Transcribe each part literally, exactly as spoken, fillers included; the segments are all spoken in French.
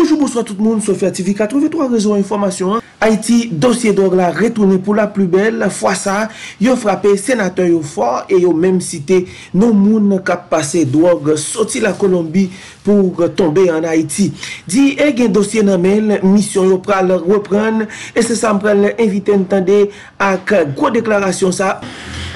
Bonjour, bonsoir tout le monde, Sophia T V quatre-vingt-trois, réseau information. Hein? Haïti, dossier drogue la retourné pour la plus belle. Fois ça, yon frappé sénateur yon fort et yon même cité non moun kap passé drogue sorti la Colombie pour tomber en Haïti. Dit, et gen dossier nan men, mission yon pral reprendre et c'est ça m'pral invité n'tende ak gros déclaration ça.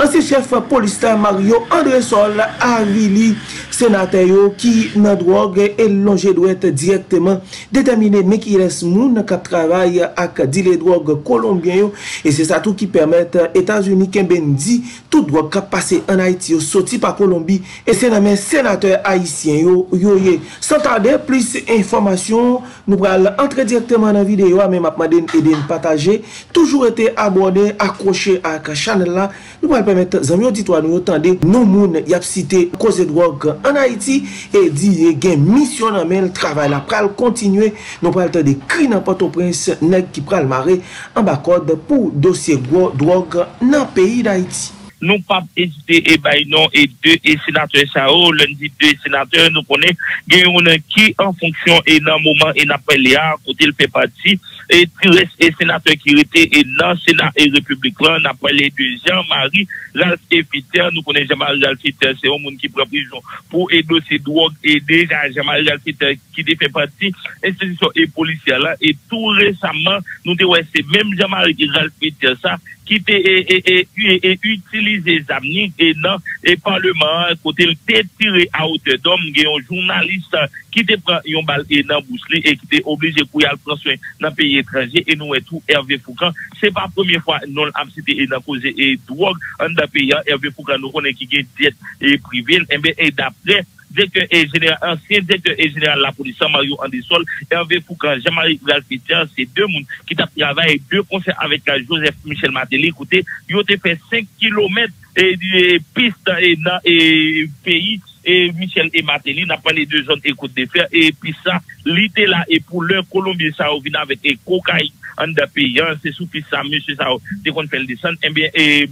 Ancien chef police Mario Andresol a vili sénateur yo qui nan drogue et longe doit être directement déterminé mais qui reste moun kap travail ak dile drogue colombien yo et c'est ça tout qui permet États-Unis qu'ben di tout drogue kap passé en Haïti sorti par Colombie et c'est nan men sénateur haïtien yo yoye. Sans tarder plus information nous pral entrer directement dans vidéo mais m'a demandé aider partager toujours été abonné accroché à channel là nous pral permettre amis auditoires nous entendre nous moun y a cité cause drogue en Haïti et dit gen mission nan men travail la pral continuer nous pral entendre des cris dans Port-au-Prince nèg qui pral marrer en bas code pour dossier gros drogue dans pays d'Haïti. Nous pas hésiter et ben non et deux et sénateurs Sao lundi deux sénateurs nous connaît gagne qui en fonction et dans moment et n'appelle à côté le fait partie et reste et sénateur qui était et dans Sénat et République n'appelle de Jean-Marie Ralph Féthière nous connaît Jean-Marie Ralph Féthière c'est un monde qui prend prison pour aider ces drogues et déjà Jean-Marie Ralph Féthière qui fait partie institution et policière là et tout récemment nous te ouais c'est même Jean-Marie Ralph Féthière ça qui était et et utiliser Zamni et non et parlement côté le tiré à hauteur d'homme un journaliste qui te prend un balle et dans bouclé et qui était obligé pour y aller prendre soin dans pays étranger et nous et tout Hervé Fourcand c'est pas première fois non l'absité et dans cause et drogue dans pays Hervé Fourcand nous connaît qui gagne tête et privé et ben et d'après directeur et général, ancien directeur et général de la police, Mario Andresol, Hervé Fourcand, Jean-Marie Ralph Féthière, c'est deux mouns qui t'a travaillé, deux conseils avec Joseph Michel Martelly, écoutez, ils ont fait cinq kilomètres de piste dans le pays. Et Michel et Martelly n'a pas les deux zones écoute de fer et puis ça l'idée là et pour le Colombien ça vient avec et cocaïne en de pays c'est sous puis ça monsieur ça dès qu'on fait le descendre et bien et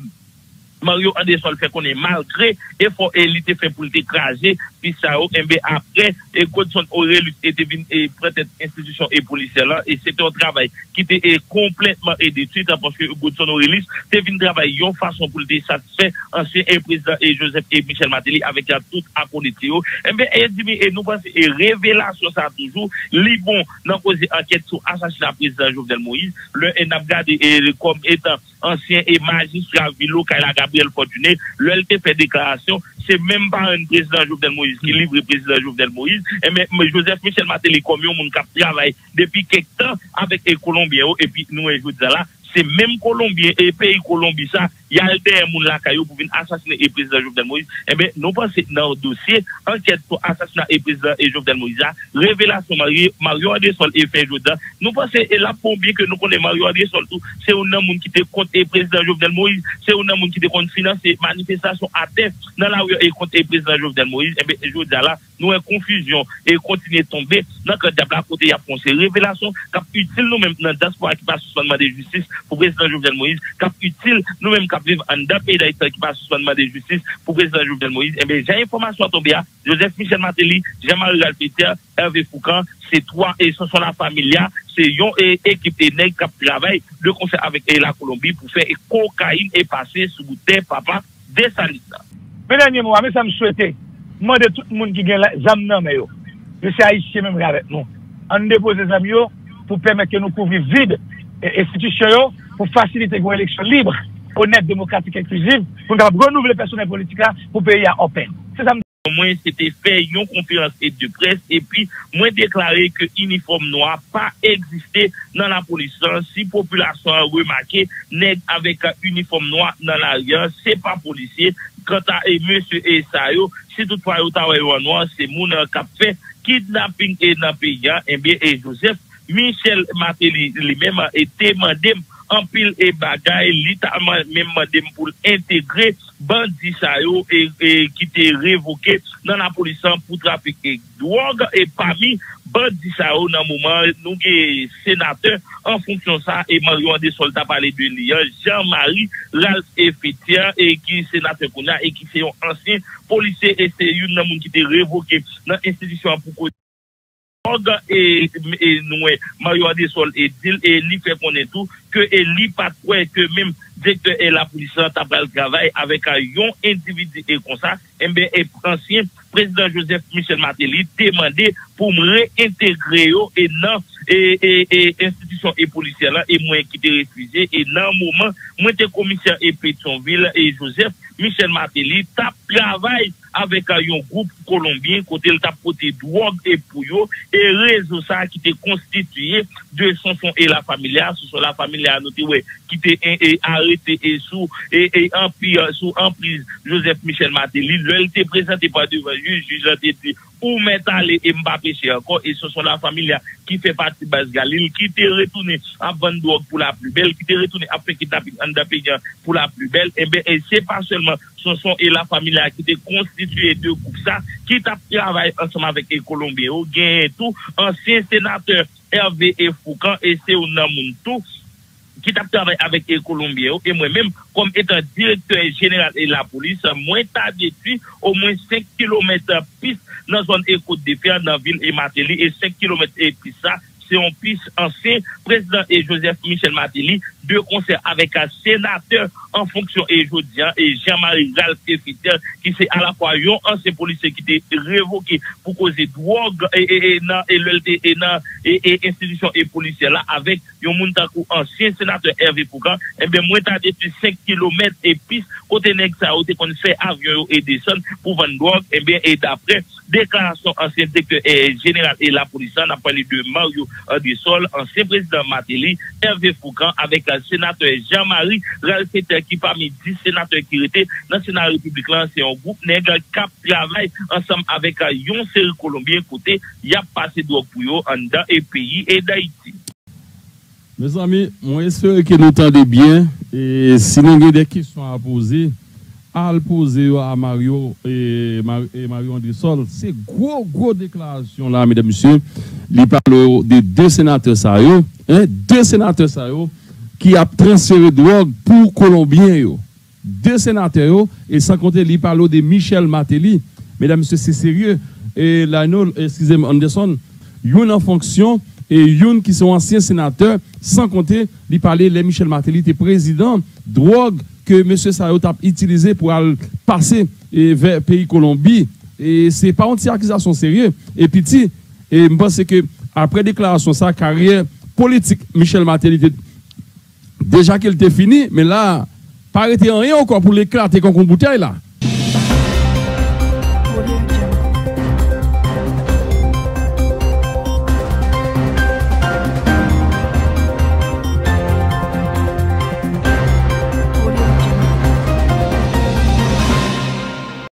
Mario Andresol fait qu'on est malgré effort et l'idée fait pour l'écraser puis ça après et quand son Aurélie était venu et prête institution et policière là et c'est un travail qui était complètement et détruit parce que Godson Aurélie c'est venu travailler en façon pour le satisfaire ancien et président et Joseph et Michel Martelly avec la toute à connaître et bien et nous pensons et révélation ça toujours les bons dans cause enquête sur assassinat président Jovenel Moïse le N A B D et comme étant ancien et magistrat Vilo Kaila Gabriel Fortuné le L T fait déclaration c'est même pas un président Jovenel Moïse qui livre le président Jovenel Moïse et même Joseph Michel Martelly comme un monde qui travaille depuis quelque temps avec les Colombiens et puis nous et là c'est même Colombien et pays Colombie ça il y a des moun la caillou pour venir assassiner le président Jovenel Moïse et bien nous pensons dans le dossier enquête pour assassinat et président et Jovenel Moïse révélation Mario Andresol et fait Jodan nous pensons et la pour bien que nous connaissons Mario Andresol tout c'est un homme qui était contre le président Jovenel Moïse c'est un homme qui était contre financer manifestation à terre dans la rue et contre le président Jovenel Moïse et bien Jodan là nous en confusion et continuer tomber dans le diable à côté il y a pensé révélation cap utile nous même dans diaspora qui passe seulement de justice pour le président Jovenel Moïse cap utile nous même vivre en deux pays d'Haïti qui passe sous demande de justice pour le président Jovenel Moïse. Eh bien, j'ai information à tomber à Joseph Michel Martelly, Jean-Marie Ralph Féthière, Hervé Fourcand, c'est trois et ce sont la famille, c'est une équipe de nègres qui travaille de concert avec la Colombie pour faire cocaïne et passer sous bouteille, papa, des salides. Mais dernier mot, mais ça me souhaitait, moi de tout le monde qui gagne les âmes, non, mais yo, je suis haïtien même avec nous. On dépose les âmes pour permettre que nous couvrions vide et institution pour faciliter une élection libre, honnête, démocratique, inclusive, pour nous renouveler le personnel politique pour payer à open. C'est ça. Moi, c'était fait une conférence de presse et puis moi déclaré que uniforme noir pas existé dans la police. Si population a remarqué, nèg avec un uniforme noir dans la rue, c'est pas policier. Quand à monsieur Esayo, si toutefois il y a noir, c'est mon qui a fait kidnapping et dans pays. Et bien, et Joseph Michel Martelly lui-même était demandé en pile et bagaille, littéralement, même pour intégrer bandit ça yo et, et qui était révoqué dans la police pour trafiquer drogue et parmi bandit ça yo dans moment nous que sénateur en fonction ça et Mario Andresol t'a parlé de Lyon Jean-Marie Ralph Féthière et qui sénateur qu'on a et qui c'est un ancien policier et c'est une qui était révoqué dans l'institution pour orgue et, et nous, Mario Andresol et lui fait qu'on est tout, que lui pas quoi, que même dès que la police a pris le travail avec un individu et comme ça, et bien, et l'ancien président Joseph Michel Martelly demandé pour me réintégrer et non, et, et, et, et institution et policière là, et moi qui t'ai refusé, et dans le moment, moi t'es commissaire et Pétionville et Joseph Michel Martelly t'a travaillé avec un groupe colombien, côté le tapoté drogue et pouillot, et réseau ça qui était constitué de son son et la familia, sous la familia noté, ouais, qui était arrêté et sous, et, et en pire, sous emprise Joseph Michel Martelly, lui, il t'est présenté par devant juge, juge, il dit, ou mettre aller et Mbappé chez encore, et ce sont la familia qui fait partie de Basse Galil, qui t'est retourné à vendre drogue pour la plus belle, qui t'est retourné à faire kidnapping pour la plus belle, et bien, et c'est pas seulement son son et la famille qui était constituée de groupes ça, qui t'a travaillé ensemble avec les Colombiens, et tout, ancien sénateur Hervé Fourcand, et c'est au nom de tout, qui t'a travaillé avec les Colombiens, et moi-même, comme étant directeur général de la police, moi, t'as détruit au moins cinq kilomètres piste dans la zone Écoute de Fer, dans la ville et Martelly, et cinq kilomètres et piste ça, c'est un piste ancien président et Joseph Michel Martelly, de concert avec un sénateur en fonction et Jodia et Jean-Marie Ralph Féthière qui c'est à la fois un ancien policier qui était révoqué pour causer drogue et et et nan, et l'E L T et nan, et, et institution et policière là avec yon moun takou ancien sénateur Hervé Fourcand et ben moi t'as depuis cinq kilomètres et piste côté nèg ça côté qu'on fait avion et descend pour vendre drogue et bien et d'après déclaration ancien directeur général et la police on a parlé de Mario Andresol ancien président Martelly Hervé Fourcand avec un sénateur Jean-Marie Ralph Féthière qui parmi dix sénateurs qui étaient dans le Sénat républicain, c'est un groupe nègre qui travaille ensemble avec un série Colombien côté, il y a passé droit pour eux en dans les pays et d'Haïti. Mes amis, moi j'espère que nous entendez bien et si nous avons des questions à poser, à le poser à Mario et, Mar et Mario Andresol, c'est gros gros déclaration là, mesdames et messieurs, il parle de deux sénateurs sérieux, hein? deux sénateurs sérieux. Qui a transféré drogue pour Colombiens. Deux sénateurs, yo, et sans compter, il parle de Michel Martelly. Mesdames, messieurs, c'est sérieux. Et là, excusez-moi, Anderson, une en fonction, et une qui sont anciens sénateurs, sans compter, il parle de Michel Martelly, qui est président, drogue que M. Sayot a utilisé pour aller passer vers le pays Colombie. Et ce n'est pas une accusation sérieuse. Et petit, et je pense que, après déclaration, sa carrière politique, Michel Martelly, déjà qu'il était fini, mais là, pas arrêté en rien encore pour l'éclater comme une bouteille là.